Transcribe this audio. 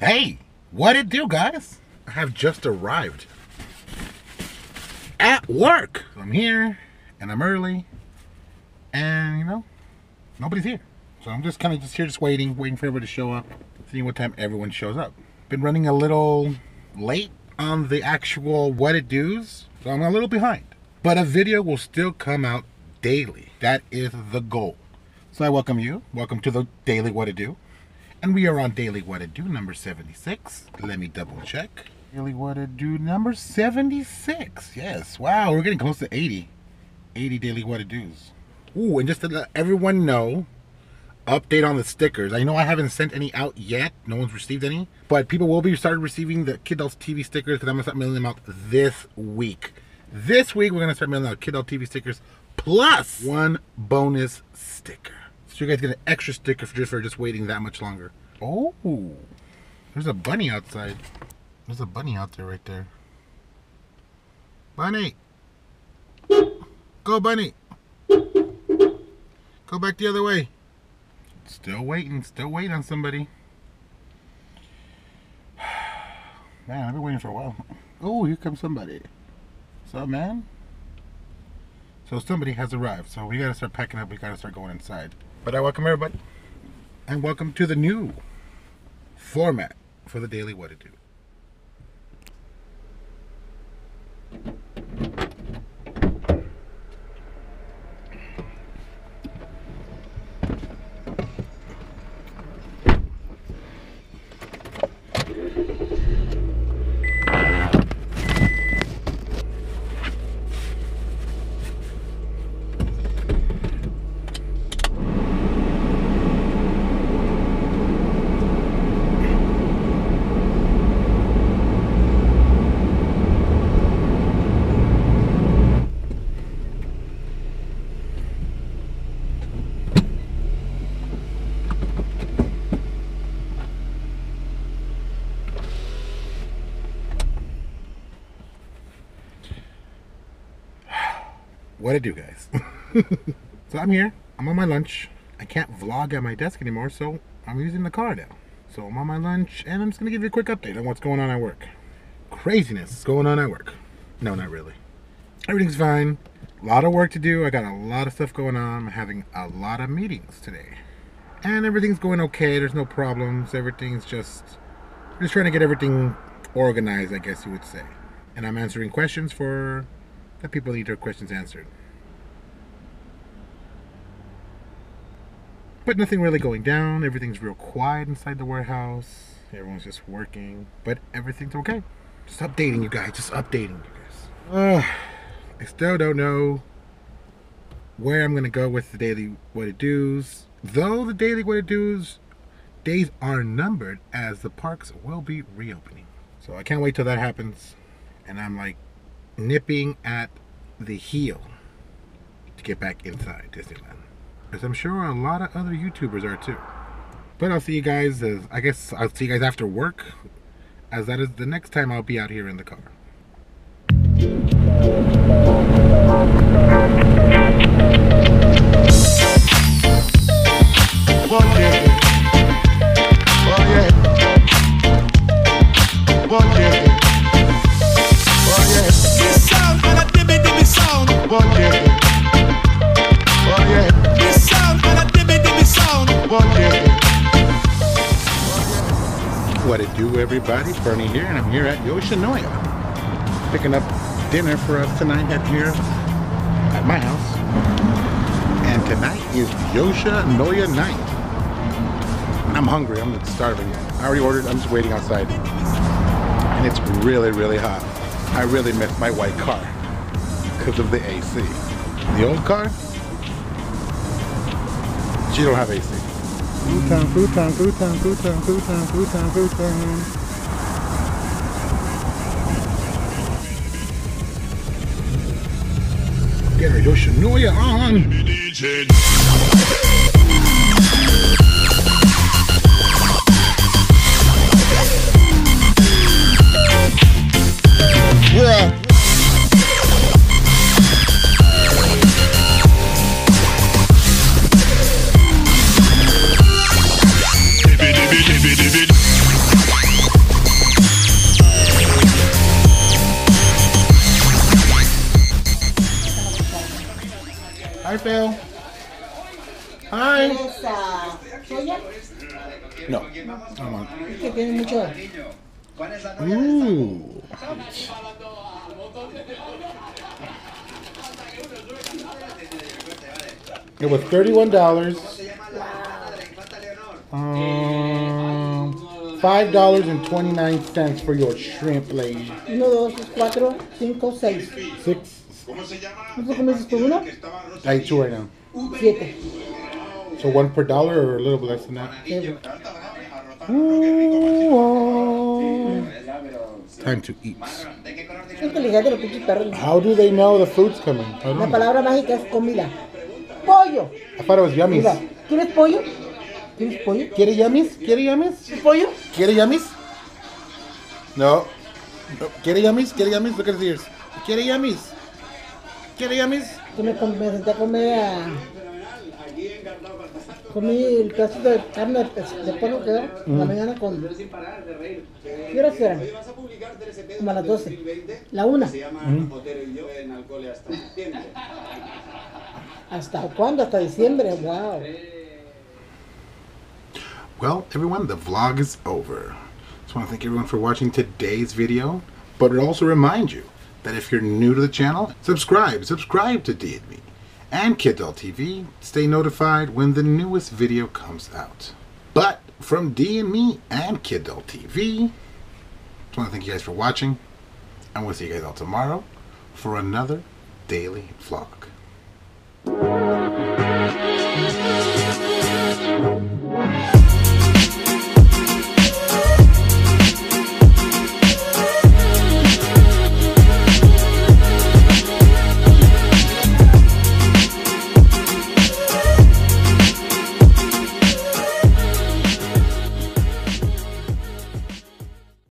Hey, what it do, guys? I have just arrived at work. So I'm here and I'm early and, you know, nobody's here. So I'm just kind of here just waiting for everybody to show up, seeing what time everyone shows up. Been running a little late on the actual what it do's, so I'm a little behind. But a video will still come out daily. That is the goal. So I welcome you. Welcome to the daily what it do. And we are on Daily What It Do, number 76. Let me double check. Daily What It Do, number 76. Yes, wow, we're getting close to 80. 80 Daily What It Do's. Ooh, and just to let everyone know, update on the stickers. I know I haven't sent any out yet. No one's received any. But people will be starting receiving the Kidult TV stickers because I'm going to start mailing them out this week. This week, we're going to start mailing out Kidult TV stickers plus one bonus sticker. So you guys get an extra sticker for just waiting that much longer. Oh, there's a bunny outside. There's a bunny out there right there. Bunny. Go, bunny. Go back the other way. Still waiting on somebody. Man, I've been waiting for a while. Oh, here comes somebody. What's up, man? So somebody has arrived, so we gotta start packing up, we gotta start going inside. But I welcome everybody, and welcome to the new format for the Daily What It Do. What it do, guys? So I'm here, I'm on my lunch. I can't vlog at my desk anymore, so I'm using the car now. So I'm on my lunch and I'm just gonna give you a quick update on what's going on at work. Craziness is going on at work. No, not really. Everything's fine. A lot of work to do. I got a lot of stuff going on. I'm having a lot of meetings today. And everything's going okay. There's no problems. Everything's just trying to get everything organized, I guess you would say. And I'm answering questions for that people need their questions answered. But nothing really going down. Everything's real quiet inside the warehouse. Everyone's just working, but everything's okay. Just updating you guys, I still don't know where I'm gonna go with the Daily What It Do's. Though the Daily What It Do's days are numbered as the parks will be reopening. So I can't wait till that happens. And I'm like, nipping at the heel to get back inside Disneyland, as I'm sure a lot of other YouTubers are too. But I'll see you guys as, I guess I'll see you guys after work, as that is the next time I'll be out here in the car. Okay. What it do, everybody? Bernie here, and I'm here at Yoshinoya picking up dinner for us tonight at here at my house. And tonight is Yoshinoya night. I'm hungry. I'm starving. I already ordered. I'm just waiting outside, and it's really hot. I really miss my white car because of the AC. The old car, she don't have AC. Food time. Get our Yoshinoya on! Fail? Hi. No. Come on. Ooh. It was $31. $5.29 for your shrimp, lady. 1, 2, 3, 4, 5, 6. 6. I eat 2 right now. 7. So 1 per $1 or a little bit less than that? Time to eat. How do they know the food's coming? I don't know. La palabra mágica es comida. Pollo. I thought it was yummies. ¿Quieres pollo? ¿Quieres pollo? ¿Quieres yummies? ¿Quieres yummies? ¿Pollo? ¿Quieres yummies? No. ¿Quieres yummies? ¿Quieres yummies? Look at his ears. ¿Quieres yummies? ¿Quieres yummies? Me senté a comer comí el pedazo de carne de pollo que da la mañana con... ¿Qué hora será? Como a las 12. La 1. ¿Hasta cuándo? Hasta diciembre. Wow. Well, everyone, the vlog is over. Just want to thank everyone for watching today's video, but it also reminds you that if you're new to the channel, subscribe to DTV and Kidult TV. Stay notified when the newest video comes out. But from D and me and Kidult TV, just want to thank you guys for watching, and we'll see you guys all tomorrow for another daily vlog.